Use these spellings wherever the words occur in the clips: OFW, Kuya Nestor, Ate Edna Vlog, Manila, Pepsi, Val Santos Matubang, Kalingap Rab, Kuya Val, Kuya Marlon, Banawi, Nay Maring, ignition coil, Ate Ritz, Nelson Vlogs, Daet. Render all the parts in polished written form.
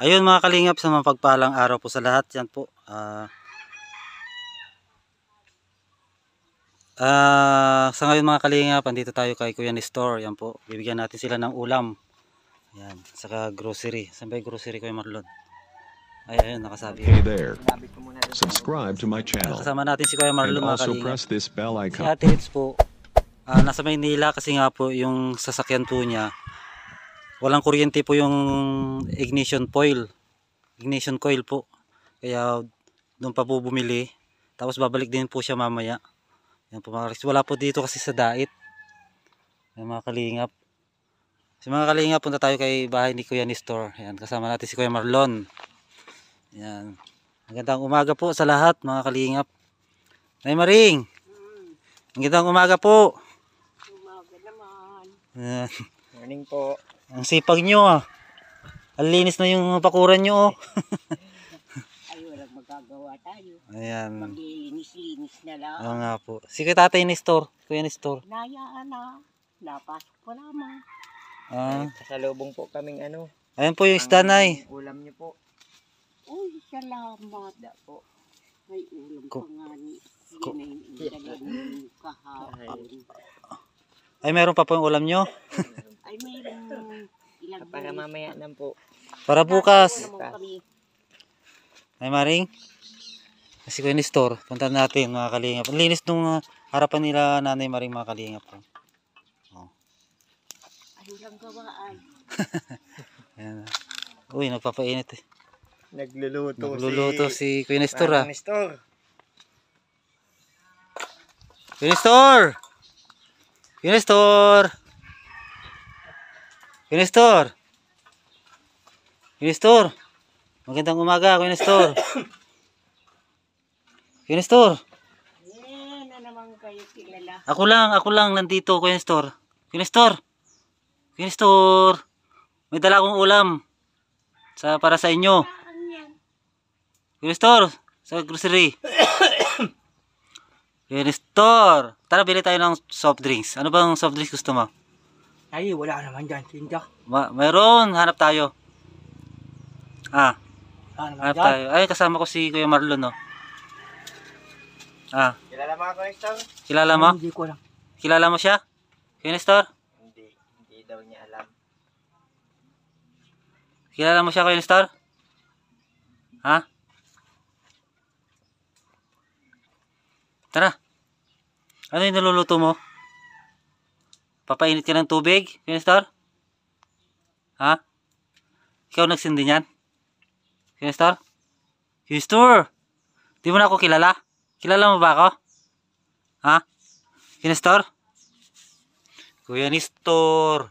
Ayun mga kalingap, sa mapagpalang araw po sa lahat. Yan po. Sa ngayon mga kalingap, andito tayo kay Kuya Nestor. Yan po. Bibigyan natin sila ng ulam. Yan. Saka grocery. Saan ba yung grocery, Kuya Marlon? Ayun, nakasabi. Hey there. Subscribe to my channel. Kasama natin si Kuya Marlon mga kalingap. And also press this bell icon. Si Ate Ritz po. Nasa Manila kasi nga po yung sasakyan po niya, walang kuryente po yung ignition coil po, kaya doon pa po bumili, tapos babalik din po siya mamaya. Yan po, wala po dito kasi sa Daet. Yan, mga kalingap. Si mga kalingap, punta tayo kay bahay ni Kuya Nestor. Yan, kasama natin si Kuya Marlon. Yan, magandang umaga po sa lahat mga kalingap. Nay Maring, magandang umaga po. Morning po. Ang sipag nyo ah. Ang linis na yung pakuran nyo oh. Ay, walang magagawa tayo. Ayan. Maglinis-linis na lang. Oo nga po. Si Tatay Nestor, Kuya Nestor. Nayaan na. Napasok po naman. Kasalubong po kaming ano. Ayan po yung isda, Nay. Ulam nyo po. Uy, salamat po. May ulam pa nga ni. Ay, meron pa po yung ulam nyo. Ay, meron. Para mamaya lang po. Para bukas. Ay, Maring. Kasi ko yung store. Punta natin mga kalingap. Ang linis nung harapan nila Nanay Maring mga kalingap. Oh. Ay, lang gawaan. Uy, nagpapainit eh. Nagluluto si Kuya Nestor ha. Kuya Nestor! Kuya Nestor! Kuya Nestor! Kuya Nestor! Magandang umaga, Kuya Nestor! Kuya Nestor! Yan na naman kayo kilala. Ako lang nandito, Kuya Nestor. Kuya Nestor! Kuya Nestor! May dala akong ulam para sa inyo. Kuya Nestor! Sa grocery. Kuya Nestor! Tara, bili tayo ng soft drinks. Ano bang soft drinks gusto mo? Ay, wala naman dyan, tindak. Mayroon, hanap tayo. Hanap tayo. Ay, kasama ko si Kuya Marlon, no? Kilala mo ako, Nestor? Kilala mo? Hindi ko alam. Kilala mo siya? Kuya Nestor? Hindi daw niya alam. Kilala mo siya, Kuya Nestor? Ha? Tara. Ano yung naluluto mo? Papainit ka ng tubig, Kuya Nestor? Ha? Ikaw nagsindi niyan? Kuya Nestor? Kuya Nestor! Di mo na ako kilala? Kilala mo ba ako? Ha? Kuya Nestor? Kuya Nestor!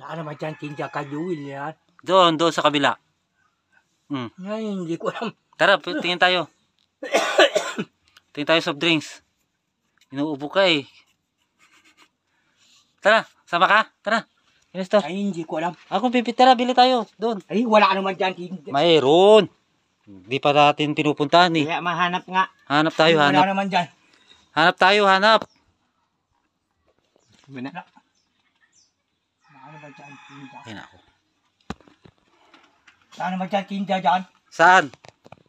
Saan naman dyan, tinja ka, Jewel yan? Doon sa kabila. Ngayon, hindi ko alam. Tara, tingin tayo. Tingin tayo soft drinks. Inuubo ka eh. Tara, sama ka. Tara. Nestor. Ay, hindi ko alam. Ako pipitara, bili tayo. Doon. Ay, wala ka naman dyan. Mayroon. Hindi pa natin pinupuntahan eh. Kaya mahanap nga. Hanap tayo, ay, hanap. Wala naman dyan. Hanap tayo, hanap. Saan naman dyan, tinda? Ay, nako. Saan naman dyan, tinda dyan? Saan?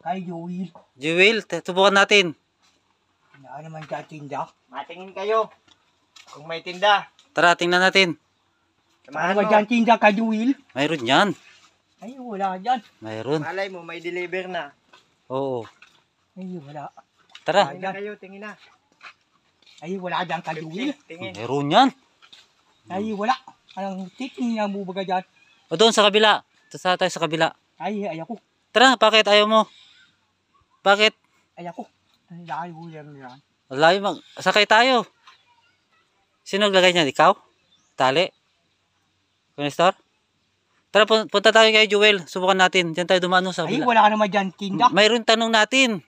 Kay Jewel. Jewel, subukan natin. Saan naman dyan, tinda? Matingin kayo. Kung may tinda. Tara, tingnan natin. Saan naman dyan, tinda, kay Jewel? Mayroon yan. Ay, wala dyan. Mayroon. Malay mo, may deliver na. Oo. Ay, wala. Tara. Tingin na kayo, tingin na. Ay, wala dyan, kay Jewel. Mayroon yan. Ay, wala. Anong titing na bubaga dyan? O doon sa kabila. Tasa tayo sa kabila. Ay, ayoko. Tara, bakit ayaw mo? Bakit? Ayoko. Layo yan yan. Layo sakay tayo. Sino naglagay niyan? Ikaw? Tali? Kuya Nestor? Tara, punta tayo kay Jewel. Subukan natin. Diyan tayo dumaan sa kabila. Ay, wala ka naman dyan, tinda. Mayroon tanong natin.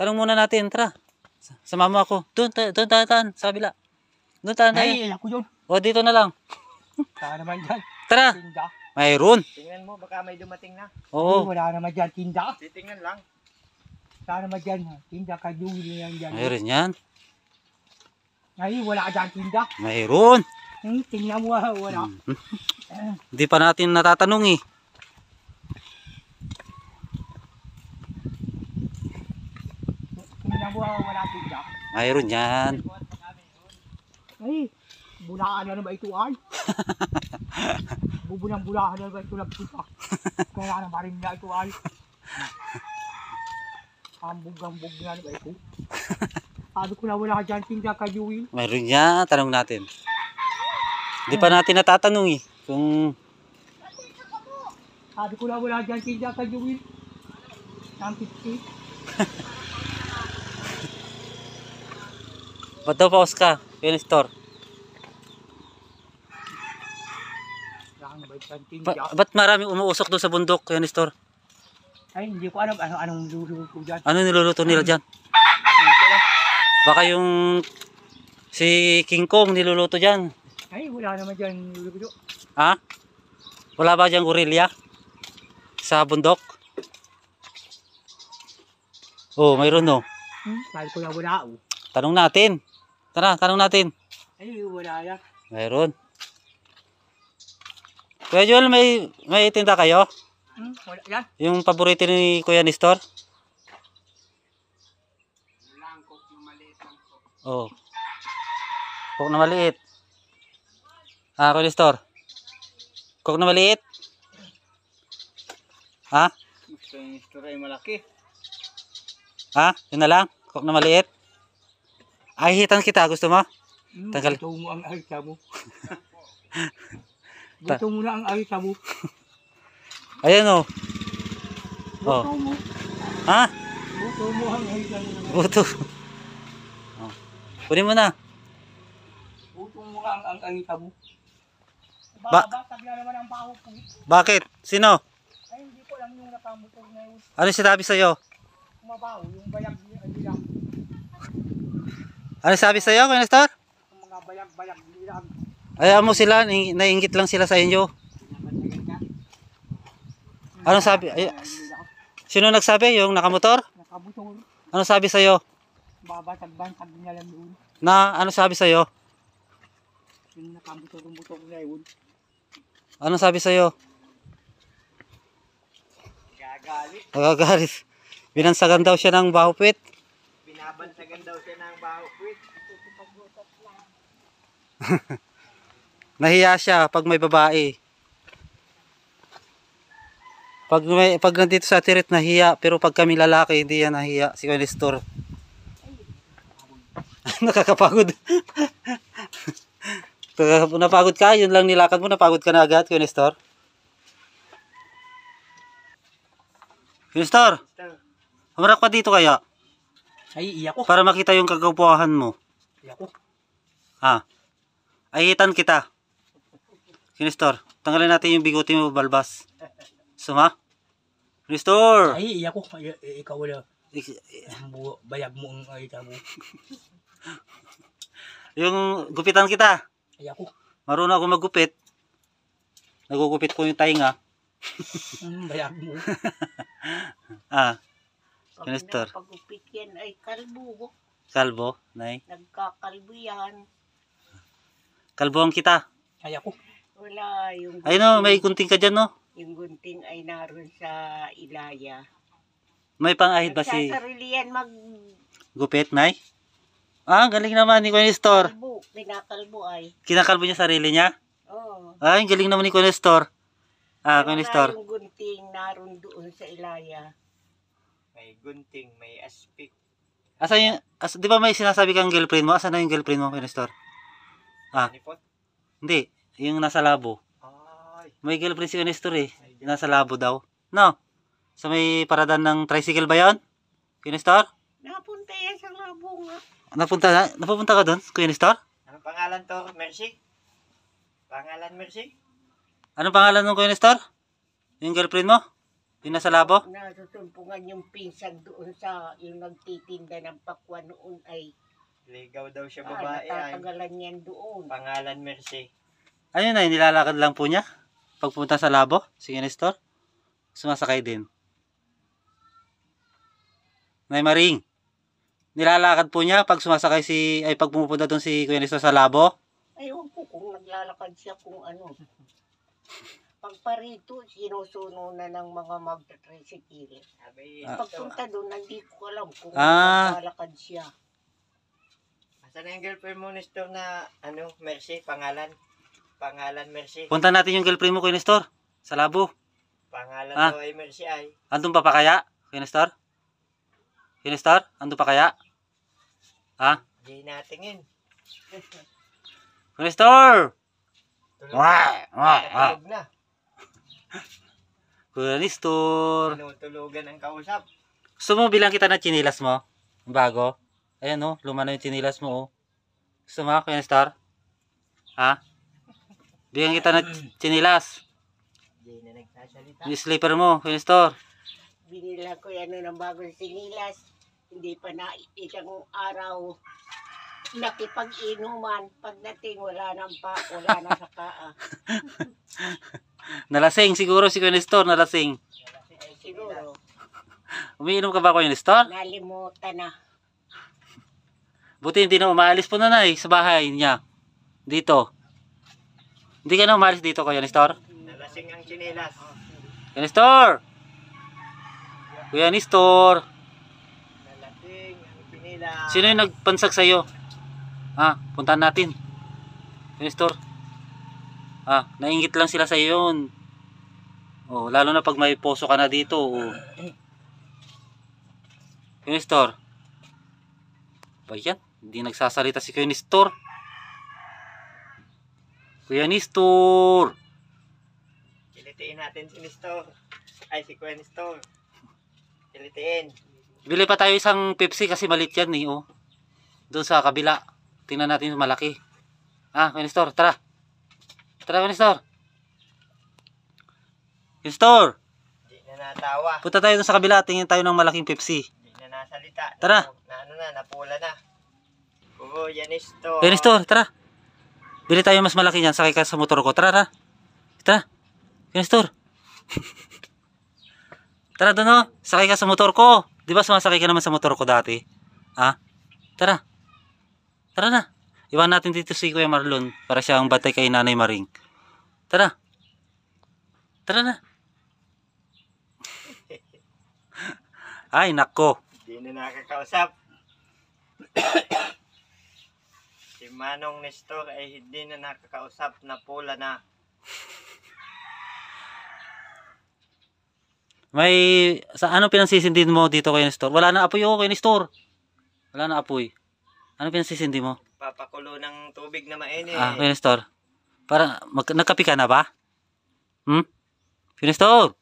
Tanong muna natin. Tara. Sama mo ako. Doon tayo sa kabila. Doon tayo. Ay, ayoko yun. O, dito na lang. Saan naman dyan? Tara. Tinda. Mayroon. Tingnan mo, baka may dumating na. Oo. Ay, wala naman dyan, tinda. Titingnan lang. Saan naman dyan, tinda, kayong yan dyan. Mayroon yan. Ay, wala dyan, tinda. Mayroon. Ay, tingnan mo, wala. Hindi pa natin natatanong eh. Ayun yan. Ay, bulaan na ba ito ay? Bubunang-bulaan na ba ito labsipa? Kaya na maring na ito ay? Hambog-hambog na ba ito? Sabi ko na wala ka dyan, tingnan ka Yui. Mayroon niya, tanong natin. Hindi pa natin natatanong eh. Kung... Sabi ko na wala ka dyan, tingnan ka Yui. Ba't daw paos ka, Kuya Nestor? Ba't maraming umuusok doon sa bundok, Kuya Nestor? Ay, hindi ko alam anong niluluto dyan. Anong niluluto nila dyan? Baka yung si King Kong niluluto dyan. Ay, wala naman dyan niluluto. Ha? Wala ba dyan gorilya? Sa bundok? Oh, mayroon no. Sabi ko na wala oh. Tanong natin. Tara, tanong natin. Ay, wala yan. Mayroon. Kuya Joel, may tinda kayo? Wala yan. Yung paborito ni Kuya Nestor? Langkok, yung maliit lang po. Oo. Kok na maliit. Ah, Kuya Nestor? Kok na maliit? Ha? Gusto yung Nestor ay malaki. Ha? Yun na lang? Kok na maliit? Ay, hitan kita. Gusto mo? Tanggal. Gusto mo ang ahita mo. Gusto mo na ang ahita mo. Ayan o. Gusto mo. Ha? Gusto mo ang ahita mo. Gusto. Oh. Punin mo na. Gusto mo na ang ahita mo. Ba tagla naman ang baho po. Bakit? Sino? Ay, hindi ko alam yung nakamutog na yun. Ano sinabi sa'yo? Kumabaho. Yung bayag niya. Hindi lang. Ano sabi sa'yo, Kuya Nestor? Mga bayag-bayag nilang. Ayaw mo sila, naiingit lang sila sa inyo. Ano sabi? Ay, sino nagsabi? Yung nakamotor? Nakamotor. Ano sabi sa'yo? Babatag-bantag niya lang doon. Na, ano sabi sa'yo? Yung nakamotor-motor niya yun. Ano sabi sa'yo? Nagagalit. Nagagalit. Binansagan daw siya ng bahupit. Binabansagan daw siya ng bahupit. Nahiya siya pag may babae. Pag nandito sa Ate Ritz nahiya, pero pag kami lalaki hindi yan nahiya si Kuya Nestor. Nakakapagod. Napagod ka, yun lang nilakad mo, napagod ka na agad, Kuya Nestor. Kuya Nestor, humarap ka dito kaya? Ay, iyak ko. Para makita yung kagawpuahan mo. Iyak ko. Ha? Ay, hitan kita. Kuya Nestor, tanggalin natin yung bigote mo, balbas. Suma? Kuya Nestor! Ay, iyak ko. Ikaw wala. Bayag mo ang ayita mo. Yung gupitan kita. Iyak ko. Marunong ako maggupit. Nagugupit ko yung tainga. Bayag mo. Ah. Pag nagpagupit yan ay kalbo. Kalbo? Nay? Nagkakalbo yan. Kalbohan kita? Kaya ko. Wala. Yung ay no, may gunting ka dyan no? Yung gunting ay naroon sa Ilaya. May pang-ahid ba si... Nagsasarili yan mag... Gupit, Nay? Ah, galing naman ni Kuya Nestor. Kalbo. Kinakalbo ay. Kinakalbo niya sarili niya? Oo. Ay, galing naman ni Kuya Nestor. Ah, Kuya Nestor. Yung gunting naroon doon sa Ilaya. May gunting, may aspik. Asan yung, di ba may sinasabi kang girlfriend mo? Asan na yung girlfriend mo, Kuya Nestor? Ah, hindi, yung nasa labo. Ay. May girlfriend si Kuya Nestor eh, nasa labo daw. No, sa may paradan ng tricycle ba yun, Kuya Nestor? Napunta yan sa labo nga. Napunta ka dun, Kuya Nestor? Anong pangalan to, Mercy? Pangalan, Mercy? Anong pangalan nung Kuya Nestor? Yung girlfriend mo? Yung nasa labo? Nasutumpungan yung pinsan doon sa yung nagtitinda ng pakwan noon ay ligaw daw siya babae. Natatagalan yan doon. Pangalan Mercy. Ayun na, nilalakad lang po niya pagpunta sa labo, si Kuya Nestor. Sumasakay din. Nay Maring. Nilalakad po niya pag sumasakay si, ay pag pumupunta doon si Kuya Nestor sa labo. Ayun po kung naglalakad siya kung ano. Pagparito, sinusuno na ng mga magta-tricycle. Pagpunta doon, hindi ko alam kung maglalakad siya. Asan na yung girlfriend mo, Nestor, na ano, Mercy, pangalan? Pangalan, Mercy. Punta natin yung girlfriend mo, Kuya Nestor, sa labo. Pangalan daw ay Mercy ay. Andun pa kaya, Kuya Nestor? Kuya Nestor, andun pa kaya? Ha? Hindi natingin. Kuya Nestor! Tulog na. Kuya Nestor. Tinutulogan ang kausap. Gusto mo bilang kita na chinilas mo? Bago? Ayan o, luma na yung chinilas mo o. Gusto mo, Kuya Nestor? Ha? Bilang kita na chinilas. Hindi na nagsasalita. Yung slipper mo, Kuya Nestor. Binila ko yan ng bagong chinilas. Hindi pa na isang araw nakipag-inuman. Pagdating wala nang pa, wala na sa paa. Nalasing siguro si Kuya Nestor, nalasing. Siguro. Umiinom ka ba, Kuya Nestor? Nalimutan na. Buti hindi na umaalis po na na eh, sa bahay niya. Dito. Hindi ka na umaalis dito, Kuya Nestor? Nalasing ang chinelas. Kuya Nestor! Kuya Nestor! Nalasing ang chinelas. Sino yung nagpansag sa'yo? Puntahan natin. Nestor. Nainggit lang sila sa iyon. Oh, lalo na pag may poso ka na dito. Oh. Nestor. Ba yan? Hindi nagsasalita si Kuya Nestor. Kuya Nestor. Kilitiin natin si Nestor. Ay, si Kuya Nestor. Kilitiin. Bili pa tayo isang Pepsi kasi maliit yan eh. Oh. Doon sa kabila. Tingnan natin yung malaki. Kuya Nestor, tara. Tara, Kuya Nestor. Kuya Nestor. Hindi na natawa. Punta tayo sa kabila, tingin tayo ng malaking Pepsi. Hindi na nasalita. Tara. Napula na. Kuya Nestor. Kuya Nestor, tara. Bili tayo mas malaki niyan, sakay ka sa motor ko. Tara, tara. Tara. Kuya Nestor. Tara doon o. Sakay ka sa motor ko. Di ba sumasakay ka naman sa motor ko dati? Tara. Tara na. Iwan natin dito si Kuya Marlon para siya ang batay kay Nanay Maring. Tara. Tara na. Ay, nako. Hindi na nakakausap. Si Manong Nestor ay hindi na nakakausap, na pula na. May, sa ano pinansisindin mo dito kay Nestor? Wala na apoy kay Nestor. Wala na apoy. Ano pinansisindi mo? Papakulo ng tubig na mainit. Kuya Nestor. Para, nagkapi ka na ba? Kuya Nestor!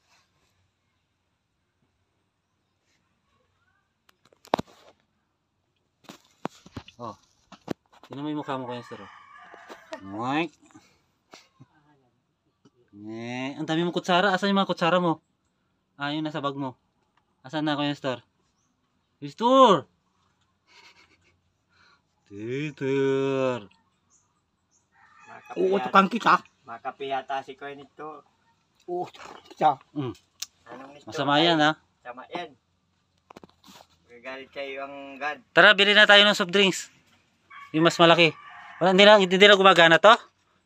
Tignan mo yung mukha mo, Kuya Nestor. Mwak! Ang dami mong kutsara. Asan yung mga kutsara mo? Yun nasa bag mo. Asan na, Kuya Nestor? Kuya Nestor! Titir. Uutang kita. Makapi yata si Kuya Nestor. Uutang kita. Masama yan ha. Masama yan. Magalit kayo ang God. Tara, bili na tayo ng soft drinks. Yung mas malaki. Wala, hindi na gumagana to.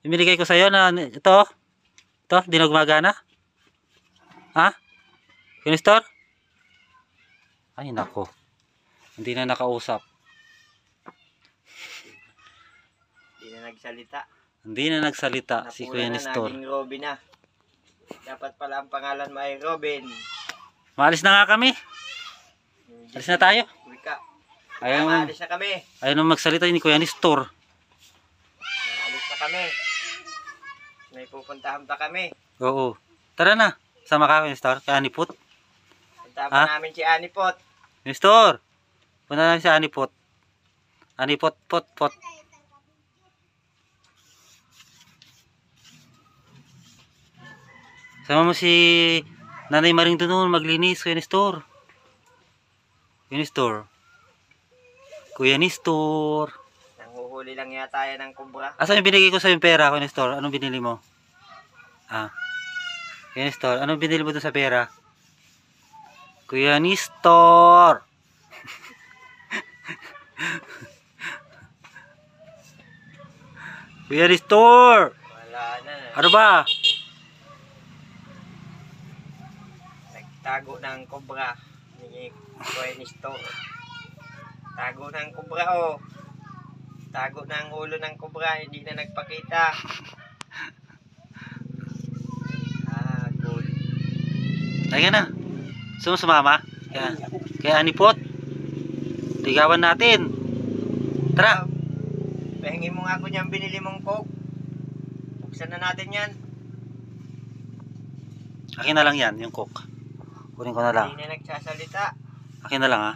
Yung binigay ko sa'yo na ito. Ito, hindi na gumagana. Kuya Nestor? Ay nako. Hindi na nakausap. Nagsalita. Hindi na nagsalita. Napula si Kuya Nestor. Napula na naging Robin na. Dapat pala ang pangalan mo ay Robin. Maalis na nga kami. Alis na tayo. Ayaw, maalis na kami. Ayaw nang magsalita ni Kuya Nestor. Maalis na kami. May pupuntahan pa kami. Oo. Tara na. Sama ka, Kuya Nestor. Kay Anipot. Punta pa namin si Anipot. Nestor. Punta namin si Anipot. Anipot, pot, pot. Sama mo si Nanay Maring doon maglinis, Kuya Nestor. Kuya Nestor. Kuya Nestor. Nanguhuli lang yata yan ng kumbra. Asan yung binigay ko sa yung pera, Kuya Nestor? Anong binili mo? Kuya Nestor, anong binili mo doon sa pera? Kuya Nestor. Kuya Nestor. Wala na. Ano ba? tago ng kobra ni Kuya Nestor. Tago ng kobra, oh. Tago ng ulo ng kobra, hindi na nagpakita. Ah, good. Tayo na. Sumusumama. Kaya anipot. Ligawan natin. Tara. Pahingin mo nga ako niyang binili mong coke. Buksan na natin yan. Akin na lang yan, yung coke. Kunin ko na lang. Hindi na nagsasalita. Akin na lang, ha.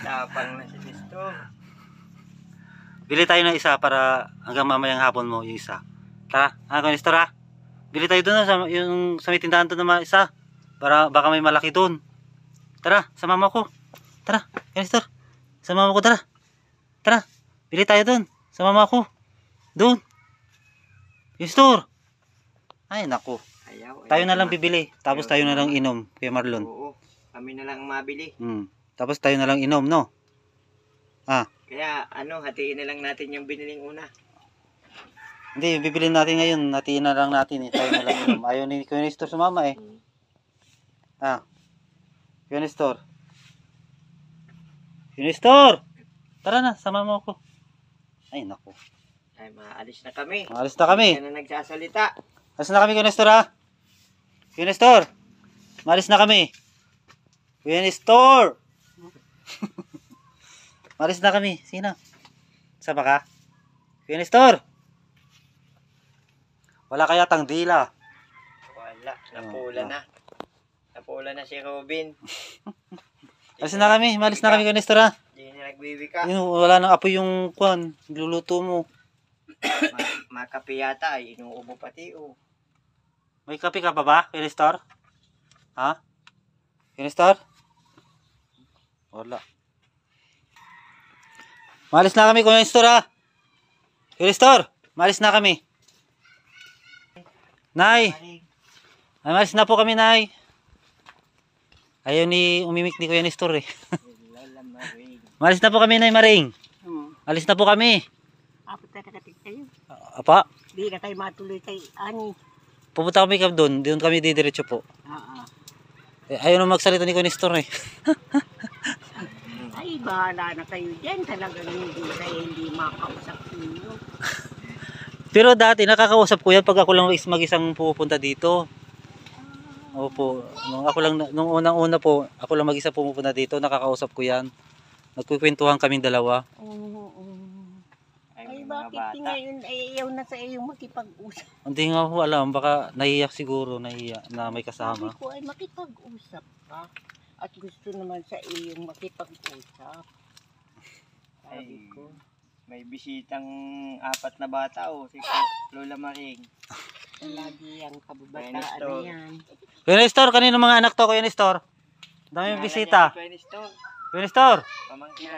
Tapang na si Listo. Bili tayo ng isa para hanggang mamayang hapon mo yung isa. Tara, ako ni Listo, ha. Bili tayo doon sa may tindahan doon na isa. Para baka may malaki doon. Tara, sama mo ko. Tara, Nestor. Sama mo ko, tara. Tara, bili tayo doon. Sama mo ko. Doon. Nestor. Ay, naku. Ayaw, tayo na lang bibili. Tapos ayaw, tayo na lang inom, Kuya Marlon. Oo, kami na lang mabili. Tapos tayo na lang inom, no? Ah. Kaya, ano, hatiin na lang natin yung biniling una. Hindi, bibili natin ngayon. Hatiin na lang natin. Eh. Tayo na lang inom. Ayaw ni Kuya Nestor sumama, eh. Ah. Kuya Nestor. Tara na, sama mo ako. Ay, naku. Ay, maalis na kami. Maalis na kami. Hindi na nagsasalita. Maalis na kami, Kuya Nestor, ha? Kuya Nestor. Maalis na kami. Kuya Nestor. Maalis na kami. Sino? Sama ka? Kuya Nestor. Wala kaya tang dila. Wala. Napula na. Napula na si Robin. Malis na kami Kuya Nestor, ha? Hindi na nagbibika. Wala nang apoy yung kwan, luluto mo. Makape yata ay inuubo pati, oh. May kape ka pa ba, Kuya Nestor? Ha? Kuya Nestor? Wala. Malis na kami, Kuya Nestor, ha? Kuya Nestor, malis na kami. Nay! Ay, malis na po kami, Nay. Ayaw ni umimik ni Kuya Nestor, eh. Malis na po kami, Nay Maring. Alis na po kami. Apo tayo katatig tayo. Apa? Di ka tayo matuloy kay Ani. Pupunta kami doon. Doon kami didiretso po. Eh, ayaw na magsalita ni Kuya Nestor, eh. Ay, bahala na kayo dyan. Talagang hindi makausap ninyo. Pero dati, nakakausap ko yan pag ako lang mag-isang pupunta dito. Opo, nung unang-una po, ako lang mag-isa pumupunta dito, nakakausap ko yan. Nagkukwentuhan kaming dalawa. Ay, bakit ngayon ayaw na sa iyo makipag-usap? Hindi nga ako alam, baka naiiyak siguro, naiiyak na may kasama. Sabi ko ay makipag-usap ka, at gusto naman sa iyo makipag-usap. Sabi ko, may bisitang 4 na bata, o, si Lola Maring. Lagi ang kababataan niyan. Kuya Nestor, kanino mga anak to, Kuya Nestor? Dami yung bisita. Kuya Nestor. Pamangkin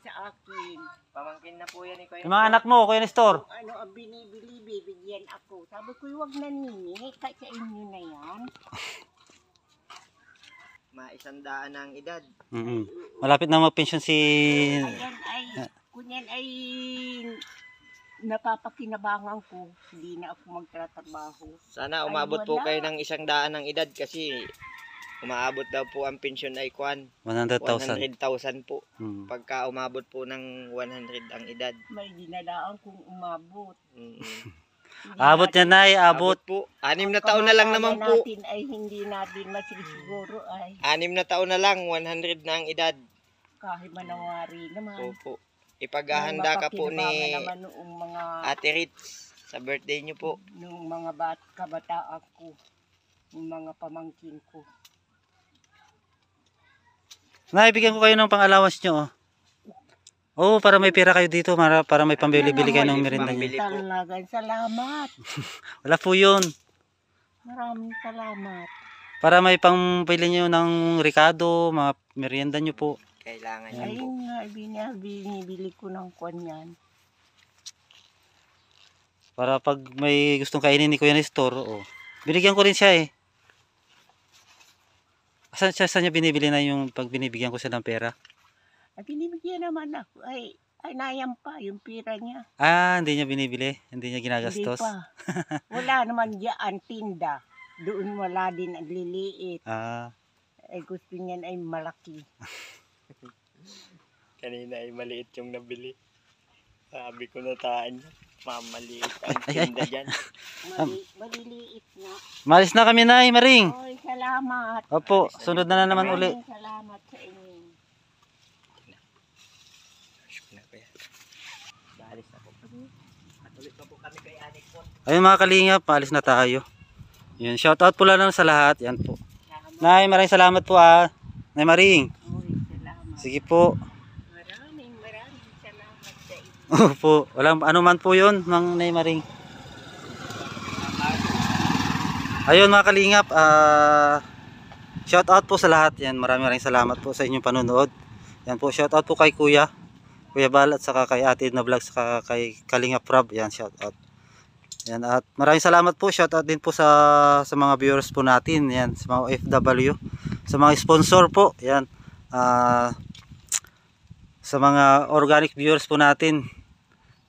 sa akin. Pamangkin na po yan ni Kuya Nestor. Yung mga anak mo, Kuya Nestor. Ano ang binibili, bibigyan ako. Sabi ko, huwag naniningil, kahit sa inyo na yan. Maisandaan ang edad. Malapit na mag-pension si... Kunyan ay... napapakinabangan ko, hindi na ako magtratrabaho. Sana umabot po kayo ng 100 ng edad kasi umaabot daw po ang pensyon ay 100,000 po. Pagka umabot po ng 100 ang edad. May dinalaan kung umabot. Abot niya, Nay, abot po. 6 na taon na lang naman po. Ay hindi natin masisiguro ay. 6 na taon na lang, 100 na ang edad. Kahit manawari naman. Opo. Ipaghahanda ka po ni Ate Ritz sa birthday niyo po. Nung mga kabataan ko, yung mga pamangkin ko. Naibigyan ko kayo ng pang-allowance nyo. Oo, para may pera kayo dito, para may pambili-bili kayo ng merinda niyo. Talagang salamat. Wala po yun. Maraming salamat. Para may pambili nyo ng ricado, mga merienda nyo po. Kailangan niya po. Ayun nga, binibili ko ng kwan yan. Para pag may gustong kainin ni Kuya Nestor, oo. Binigyan ko rin siya, eh. Saan niya binibili na yung pag binibigyan ko siya ng pera? Binibigyan naman ako. Ay, kinayang pa yung pira niya. Ah, hindi niya binibili? Hindi niya ginagastos? Hindi pa. Wala naman diyan tinda. Doon wala din ang liliit. Ah. Ay gusto niyan ay malaki. Kanina ay maliit yung nabili. Sabi ko nataan niya. Mamaliit ang tinda dyan. Maliliit na. Malis na kami, Nay Maring. Oy, salamat. Opo, sunod na naman uli. Salamat sa inyo. Ayun mga kalingap, paalis na tayo. Yun, shout out po lang sa lahat. Yan po. Nay, maraming salamat po ah. Nay Maring. Sige po. Maraming salamat sa inyo. Opo, walang ano man po yun, Mang Nay Maring. Ayun mga kalingap, shout out po sa lahat. Yan, maraming salamat po sa inyong panonood. Yan po, shout out po kay Kuya Val at saka kay Ate Edna Vlog saka kay Kalingap Rab. Yan, shout out. Yan, at maraming salamat po. Shout out din po sa mga viewers po natin. Yan, sa mga OFW, sa mga sponsor po. Yan. Sa mga organic viewers po natin.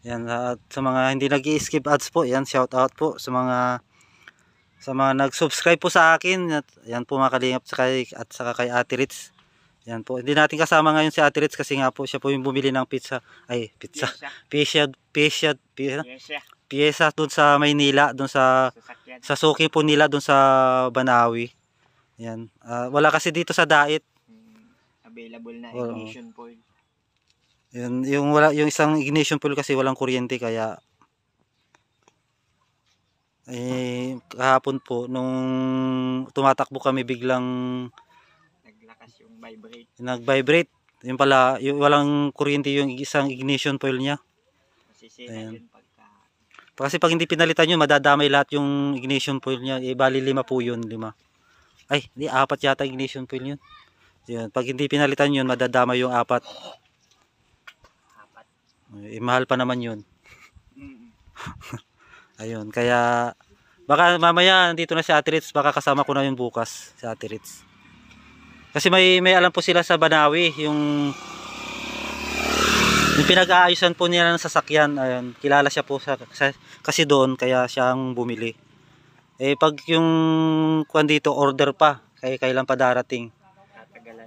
Yan, at sa mga hindi nag-i-skip ads po. Yan, shout out po sa mga nag-subscribe po sa akin. At yan po mga kalingap at saka kay Ate Ritz. Yan po. Hindi natin kasama ngayon si Ate Ritz kasi nga po siya po yung bumili ng pizza. Ay, pizza. Piyesa doon sa Manila, doon sa suki po nila doon sa Banawi. Yan. Wala kasi dito sa Daet. Available na ignition coil. Yan, yung isang ignition coil kasi walang kuryente kaya eh kahapon po nung tumatakbo kami biglang nag-vibrate. Yun pala, yung walang kuryente yung isang ignition coil niya. Kasi pag hindi pinalitan yun, madadamay lahat yung ignition coil niya. E, bali 5 po yun, 5. Ay, hindi, 4 yata ignition coil yun. Yun. Pag hindi pinalitan yun, madadamay yung 4. E, mahal pa naman yun. Ayun, kaya, baka mamaya, nandito na si Ate Ritz, baka kasama ko na yun bukas, si Ate Ritz. Kasi may alam po sila sa Banawi, yung pinag-aayusan po niya ng sasakyan. Ayun, kilala siya po kasi doon kaya siyang bumili. Eh pag yung kuan dito order pa, kaya kailan pa darating?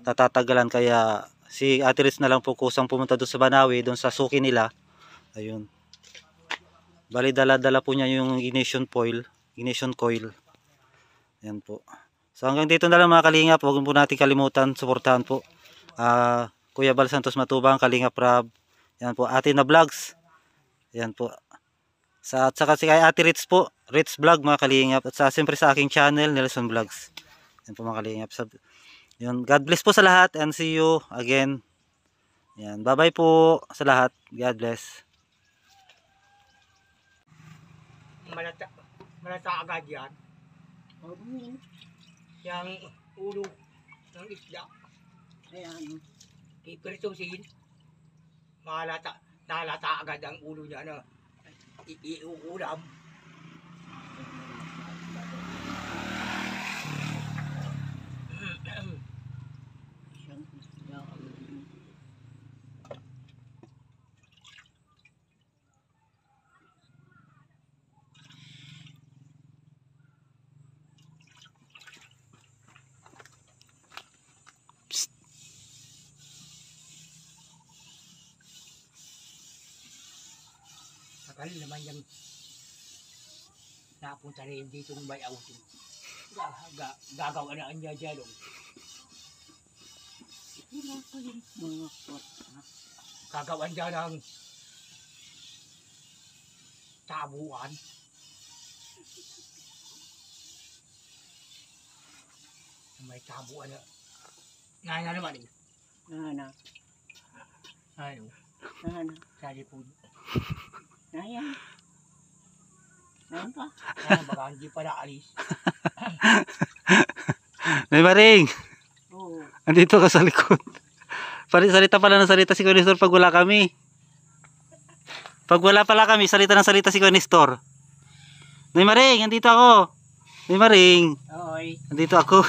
Tatagalan kaya si Ate Ritz na lang po kusang pumunta doon sa Banawi, doon sa suki nila. Ayun. Bali dala-dala po niya yung ignition coil. Ayun po. So hanggang dito na lang mga kalingap, huwag po natin kalimutan suportahan po. Kuya Val Santos Matubang, Kalingap Rab. Yan po, Ate na Vlogs. Yan po. At saka si Ate Ritz po, Ritz Vlog mga kalingap. At sa siyempre sa aking channel, Nelson Vlogs. Yan po mga kalingap. Yun, God bless po sa lahat and see you again. Yan, bye-bye po sa lahat. God bless. Malata agad yan. Yang ulo ng isla. Ayan. Iperitusin. Nalata agad ang ulo niya na iuulam. Kali naman yung napunta rin dito ng may auto. Gagawa na ang jajalong. Gagawan dyan ang tabuan. May tabuan na. Nana naman eh. Nana. Ano? Nana. Sali po. Ayan. Ayan pa. Ayan, baka hindi pa naalis. Nay Maring! Oo. Andito ka sa likod. Salita pala ng salita si Kuya Nestor pag wala kami. Pag wala pala kami, salita ng salita si Kuya Nestor. Nay Maring, andito ako. Nay Maring. Oy. Andito ako.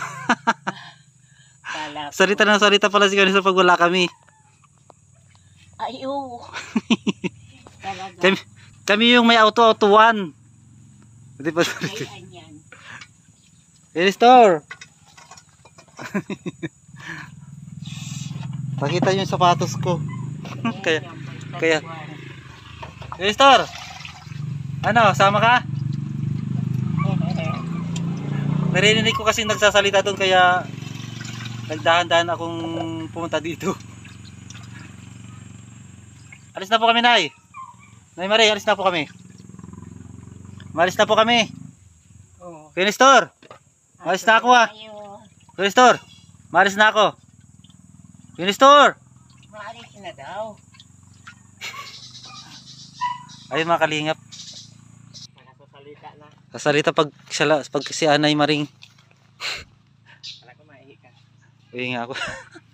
Salita ng salita pala si Kuya Nestor pag wala kami. Ay, oo. Kami yung may auto-autoan. Hindi pa sorry. Ay, anyan. Nestor! Pakita yung sapatos ko. Kaya. Nestor! Ano, sama ka? Narinig ko kasi nagsasalita doon kaya nagdahan-dahan akong pumunta dito. Alis na po kami, Nay. Nay Maring, alis na po kami. Malis na po kami. Oo. Kuya Nestor, malis na ako ah. Kuya Nestor, malis na ako. Kuya Nestor, malis na daw. Ayun mga kalingap. Nakasalita na. Nasalita pag si Nay Maring. Wala ko maihi ka. Uwi nga ako.